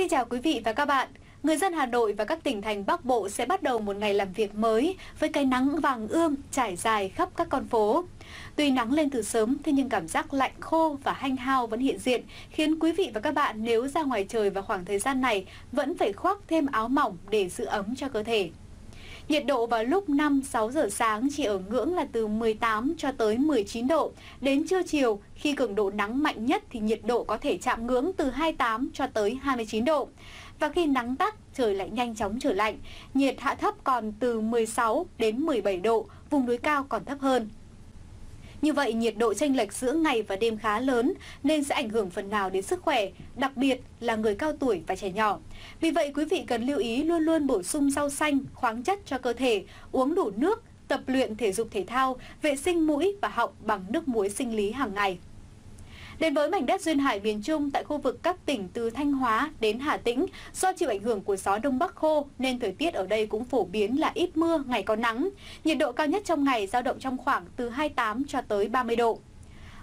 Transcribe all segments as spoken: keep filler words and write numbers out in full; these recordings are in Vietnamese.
Xin chào quý vị và các bạn. Người dân Hà Nội và các tỉnh thành Bắc Bộ sẽ bắt đầu một ngày làm việc mới với cái nắng vàng ươm trải dài khắp các con phố. Tuy nắng lên từ sớm, thế nhưng cảm giác lạnh khô và hanh hao vẫn hiện diện, khiến quý vị và các bạn nếu ra ngoài trời vào khoảng thời gian này vẫn phải khoác thêm áo mỏng để giữ ấm cho cơ thể. Nhiệt độ vào lúc năm sáu giờ sáng chỉ ở ngưỡng là từ mười tám cho tới mười chín độ. Đến trưa chiều, khi cường độ nắng mạnh nhất thì nhiệt độ có thể chạm ngưỡng từ hai mươi tám cho tới hai mươi chín độ. Và khi nắng tắt, trời lại nhanh chóng trở lạnh. Nhiệt hạ thấp còn từ mười sáu đến mười bảy độ, vùng núi cao còn thấp hơn. Như vậy, nhiệt độ chênh lệch giữa ngày và đêm khá lớn nên sẽ ảnh hưởng phần nào đến sức khỏe, đặc biệt là người cao tuổi và trẻ nhỏ. Vì vậy, quý vị cần lưu ý luôn luôn bổ sung rau xanh, khoáng chất cho cơ thể, uống đủ nước, tập luyện thể dục thể thao, vệ sinh mũi và họng bằng nước muối sinh lý hàng ngày. Đến với mảnh đất duyên hải miền Trung, tại khu vực các tỉnh từ Thanh Hóa đến Hà Tĩnh, do chịu ảnh hưởng của gió Đông Bắc khô nên thời tiết ở đây cũng phổ biến là ít mưa, ngày có nắng. Nhiệt độ cao nhất trong ngày dao động trong khoảng từ hai mươi tám cho tới ba mươi độ.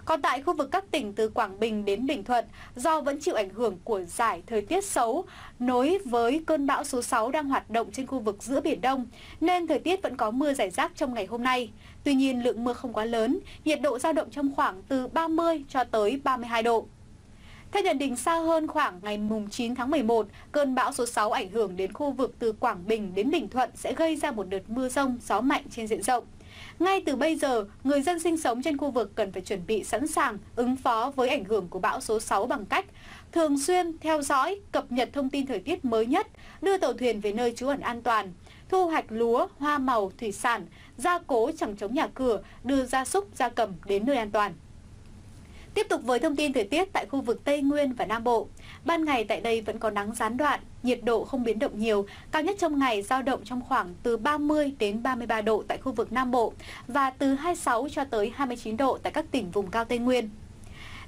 Còn tại khu vực các tỉnh từ Quảng Bình đến Bình Thuận, do vẫn chịu ảnh hưởng của dải thời tiết xấu nối với cơn bão số sáu đang hoạt động trên khu vực giữa Biển Đông, nên thời tiết vẫn có mưa rải rác trong ngày hôm nay. Tuy nhiên, lượng mưa không quá lớn, nhiệt độ dao động trong khoảng từ ba mươi cho tới ba mươi hai độ. Theo nhận định xa hơn, khoảng ngày mùng chín tháng mười một, cơn bão số sáu ảnh hưởng đến khu vực từ Quảng Bình đến Bình Thuận sẽ gây ra một đợt mưa rông, gió mạnh trên diện rộng. Ngay từ bây giờ, người dân sinh sống trên khu vực cần phải chuẩn bị sẵn sàng ứng phó với ảnh hưởng của bão số sáu bằng cách thường xuyên theo dõi, cập nhật thông tin thời tiết mới nhất, đưa tàu thuyền về nơi trú ẩn an toàn, thu hoạch lúa, hoa màu, thủy sản, gia cố chẳng chống nhà cửa, đưa gia súc, gia cầm đến nơi an toàn. Tiếp tục với thông tin thời tiết tại khu vực Tây Nguyên và Nam Bộ. Ban ngày tại đây vẫn có nắng gián đoạn, nhiệt độ không biến động nhiều, cao nhất trong ngày dao động trong khoảng từ ba mươi đến ba mươi ba độ tại khu vực Nam Bộ và từ hai mươi sáu cho tới hai mươi chín độ tại các tỉnh vùng cao Tây Nguyên.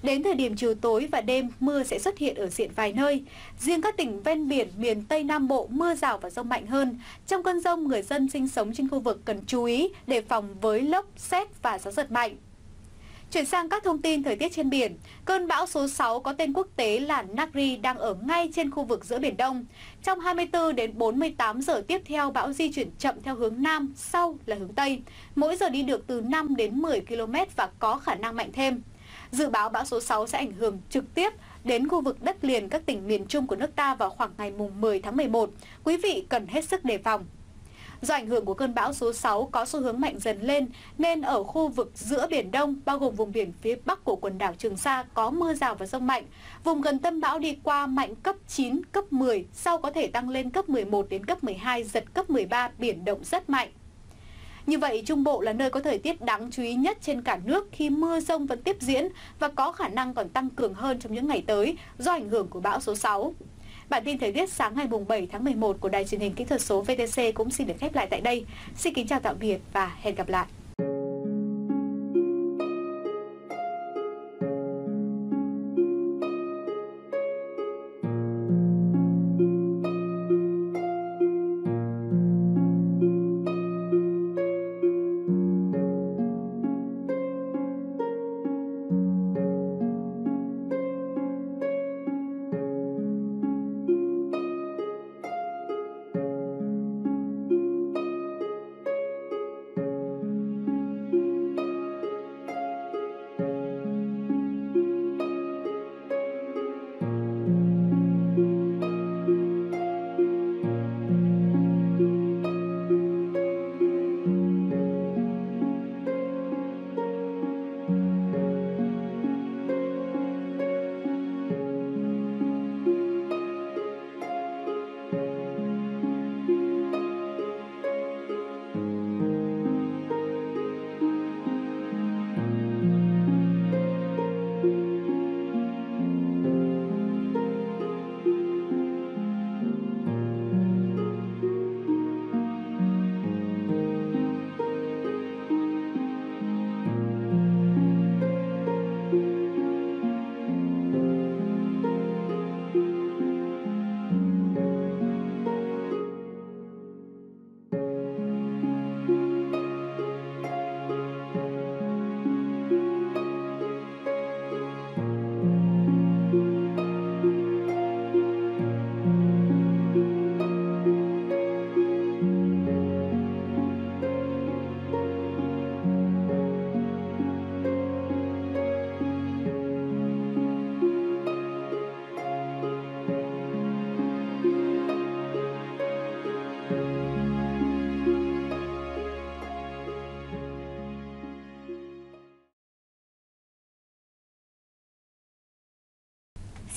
Đến thời điểm chiều tối và đêm, mưa sẽ xuất hiện ở diện vài nơi. Riêng các tỉnh ven biển miền Tây Nam Bộ mưa rào và dông mạnh hơn. Trong cơn dông, người dân sinh sống trên khu vực cần chú ý đề phòng với lốc, sét và gió giật mạnh. Chuyển sang các thông tin thời tiết trên biển, cơn bão số sáu có tên quốc tế là Nagri đang ở ngay trên khu vực giữa Biển Đông. Trong hai mươi tư đến bốn mươi tám giờ tiếp theo, bão di chuyển chậm theo hướng Nam, sau là hướng Tây. Mỗi giờ đi được từ năm đến mười ki lô mét và có khả năng mạnh thêm. Dự báo bão số sáu sẽ ảnh hưởng trực tiếp đến khu vực đất liền các tỉnh miền Trung của nước ta vào khoảng ngày mùng mười tháng mười một. Quý vị cần hết sức đề phòng. Do ảnh hưởng của cơn bão số sáu có xu hướng mạnh dần lên, nên ở khu vực giữa Biển Đông, bao gồm vùng biển phía Bắc của quần đảo Trường Sa có mưa rào và dông mạnh. Vùng gần tâm bão đi qua mạnh cấp chín, cấp mười, sau có thể tăng lên cấp mười một đến cấp mười hai, giật cấp mười ba, biển động rất mạnh. Như vậy, Trung Bộ là nơi có thời tiết đáng chú ý nhất trên cả nước khi mưa dông vẫn tiếp diễn và có khả năng còn tăng cường hơn trong những ngày tới do ảnh hưởng của bão số sáu. Bản tin thời tiết sáng ngày mùng bảy tháng mười một của Đài Truyền hình Kỹ thuật số vê tê xê cũng xin được khép lại tại đây. Xin kính chào tạm biệt và hẹn gặp lại.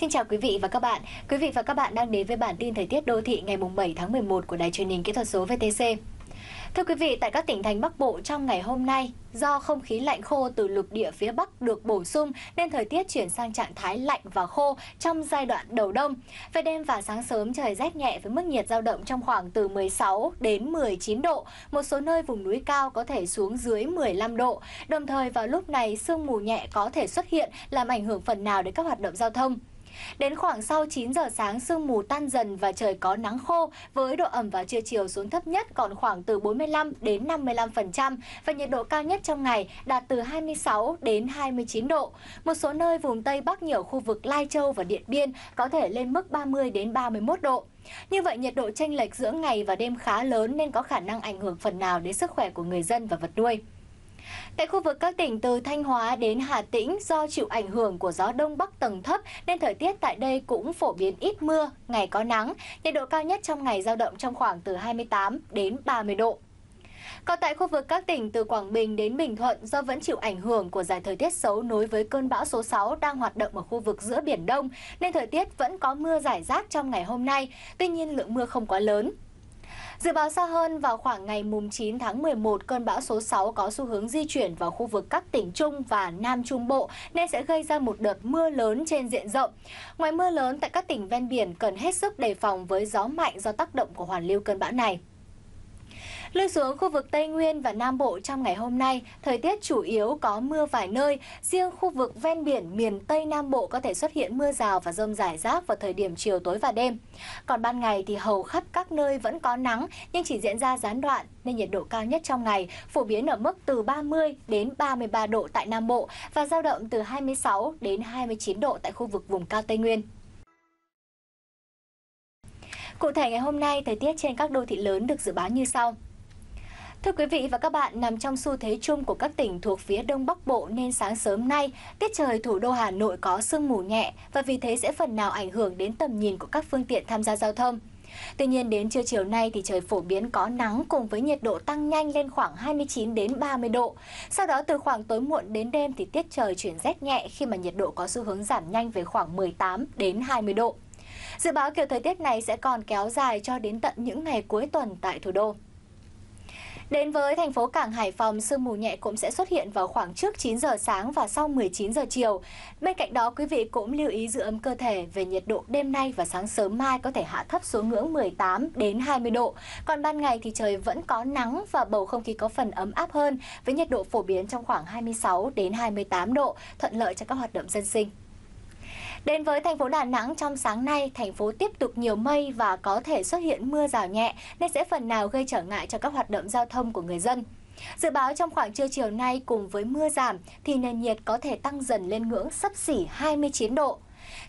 Xin chào quý vị và các bạn. Quý vị và các bạn đang đến với bản tin thời tiết đô thị ngày bảy tháng mười một của Đài Truyền hình Kỹ thuật số vê tê xê. Thưa quý vị, tại các tỉnh thành Bắc Bộ trong ngày hôm nay, do không khí lạnh khô từ lục địa phía Bắc được bổ sung nên thời tiết chuyển sang trạng thái lạnh và khô trong giai đoạn đầu đông. Về đêm và sáng sớm trời rét nhẹ với mức nhiệt dao động trong khoảng từ mười sáu đến mười chín độ, một số nơi vùng núi cao có thể xuống dưới mười lăm độ. Đồng thời vào lúc này sương mù nhẹ có thể xuất hiện làm ảnh hưởng phần nào đến các hoạt động giao thông. Đến khoảng sau chín giờ sáng, sương mù tan dần và trời có nắng khô với độ ẩm vào trưa chiều xuống thấp nhất còn khoảng từ bốn mươi lăm đến năm mươi lăm phần trăm và nhiệt độ cao nhất trong ngày đạt từ hai mươi sáu đến hai mươi chín độ. Một số nơi vùng Tây Bắc nhiều khu vực Lai Châu và Điện Biên có thể lên mức ba mươi đến ba mươi mốt độ. Như vậy nhiệt độ chênh lệch giữa ngày và đêm khá lớn nên có khả năng ảnh hưởng phần nào đến sức khỏe của người dân và vật nuôi. Tại khu vực các tỉnh từ Thanh Hóa đến Hà Tĩnh, do chịu ảnh hưởng của gió đông bắc tầng thấp nên thời tiết tại đây cũng phổ biến ít mưa, ngày có nắng, nhiệt độ cao nhất trong ngày dao động trong khoảng từ hai mươi tám đến ba mươi độ. Còn tại khu vực các tỉnh từ Quảng Bình đến Bình Thuận, do vẫn chịu ảnh hưởng của giải thời tiết xấu nối với cơn bão số sáu đang hoạt động ở khu vực giữa Biển Đông nên thời tiết vẫn có mưa rải rác trong ngày hôm nay, tuy nhiên lượng mưa không quá lớn. Dự báo xa hơn, vào khoảng ngày chín tháng mười một, cơn bão số sáu có xu hướng di chuyển vào khu vực các tỉnh Trung và Nam Trung Bộ nên sẽ gây ra một đợt mưa lớn trên diện rộng. Ngoài mưa lớn, tại các tỉnh ven biển cần hết sức đề phòng với gió mạnh do tác động của hoàn lưu cơn bão này. Lưu xuống khu vực Tây Nguyên và Nam Bộ trong ngày hôm nay, thời tiết chủ yếu có mưa vài nơi. Riêng khu vực ven biển miền Tây Nam Bộ có thể xuất hiện mưa rào và dông rải rác vào thời điểm chiều tối và đêm. Còn ban ngày thì hầu khắp các nơi vẫn có nắng nhưng chỉ diễn ra gián đoạn nên nhiệt độ cao nhất trong ngày phổ biến ở mức từ ba mươi đến ba mươi ba độ tại Nam Bộ và dao động từ hai mươi sáu đến hai mươi chín độ tại khu vực vùng cao Tây Nguyên. Cụ thể ngày hôm nay, thời tiết trên các đô thị lớn được dự báo như sau. Thưa quý vị và các bạn, nằm trong xu thế chung của các tỉnh thuộc phía Đông Bắc Bộ nên sáng sớm nay, tiết trời thủ đô Hà Nội có sương mù nhẹ và vì thế sẽ phần nào ảnh hưởng đến tầm nhìn của các phương tiện tham gia giao thông. Tuy nhiên đến trưa chiều nay thì trời phổ biến có nắng cùng với nhiệt độ tăng nhanh lên khoảng hai mươi chín đến ba mươi độ. Sau đó từ khoảng tối muộn đến đêm thì tiết trời chuyển rét nhẹ khi mà nhiệt độ có xu hướng giảm nhanh về khoảng mười tám đến hai mươi độ. Dự báo kiểu thời tiết này sẽ còn kéo dài cho đến tận những ngày cuối tuần tại thủ đô. Đến với thành phố Cảng Hải Phòng, sương mù nhẹ cũng sẽ xuất hiện vào khoảng trước chín giờ sáng và sau mười chín giờ chiều. Bên cạnh đó, quý vị cũng lưu ý giữ ấm cơ thể. Về nhiệt độ đêm nay và sáng sớm mai có thể hạ thấp xuống ngưỡng mười tám đến hai mươi độ. Còn ban ngày thì trời vẫn có nắng và bầu không khí có phần ấm áp hơn với nhiệt độ phổ biến trong khoảng hai mươi sáu đến hai mươi tám độ, thuận lợi cho các hoạt động dân sinh. Đến với thành phố Đà Nẵng, trong sáng nay, thành phố tiếp tục nhiều mây và có thể xuất hiện mưa rào nhẹ nên sẽ phần nào gây trở ngại cho các hoạt động giao thông của người dân. Dự báo trong khoảng trưa chiều nay cùng với mưa giảm thì nền nhiệt có thể tăng dần lên ngưỡng xấp xỉ hai mươi chín độ.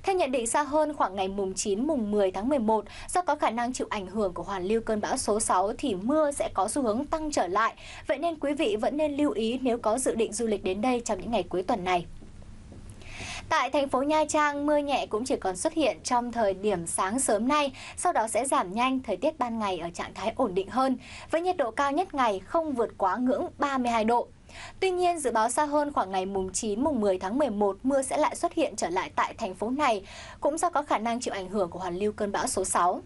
Theo nhận định xa hơn, khoảng ngày mùng chín mùng mười tháng mười một, do có khả năng chịu ảnh hưởng của hoàn lưu cơn bão số sáu thì mưa sẽ có xu hướng tăng trở lại. Vậy nên quý vị vẫn nên lưu ý nếu có dự định du lịch đến đây trong những ngày cuối tuần này. Tại thành phố Nha Trang, mưa nhẹ cũng chỉ còn xuất hiện trong thời điểm sáng sớm nay, sau đó sẽ giảm nhanh, thời tiết ban ngày ở trạng thái ổn định hơn, với nhiệt độ cao nhất ngày không vượt quá ngưỡng ba mươi hai độ. Tuy nhiên, dự báo xa hơn khoảng ngày mùng chín mùng mười tháng mười một, mưa sẽ lại xuất hiện trở lại tại thành phố này, cũng do có khả năng chịu ảnh hưởng của hoàn lưu cơn bão số sáu.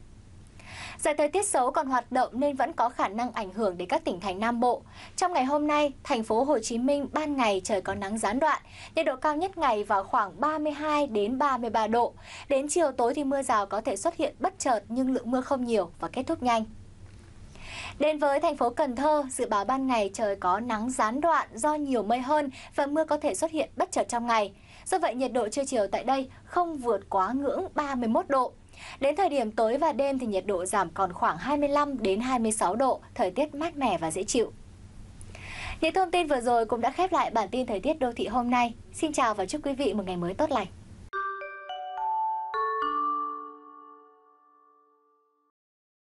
Giải thời tiết xấu còn hoạt động nên vẫn có khả năng ảnh hưởng đến các tỉnh thành Nam Bộ. Trong ngày hôm nay, thành phố Hồ Chí Minh ban ngày trời có nắng gián đoạn, nhiệt độ cao nhất ngày vào khoảng ba mươi hai đến ba mươi ba độ. Đến chiều tối thì mưa rào có thể xuất hiện bất chợt nhưng lượng mưa không nhiều và kết thúc nhanh. Đến với thành phố Cần Thơ, dự báo ban ngày trời có nắng gián đoạn do nhiều mây hơn và mưa có thể xuất hiện bất chợt trong ngày. Do vậy nhiệt độ trưa chiều tại đây không vượt quá ngưỡng ba mươi mốt độ. Đến thời điểm tối và đêm thì nhiệt độ giảm còn khoảng hai mươi lăm đến hai mươi sáu độ, thời tiết mát mẻ và dễ chịu. Những thông tin vừa rồi cũng đã khép lại bản tin thời tiết đô thị hôm nay. Xin chào và chúc quý vị một ngày mới tốt lành.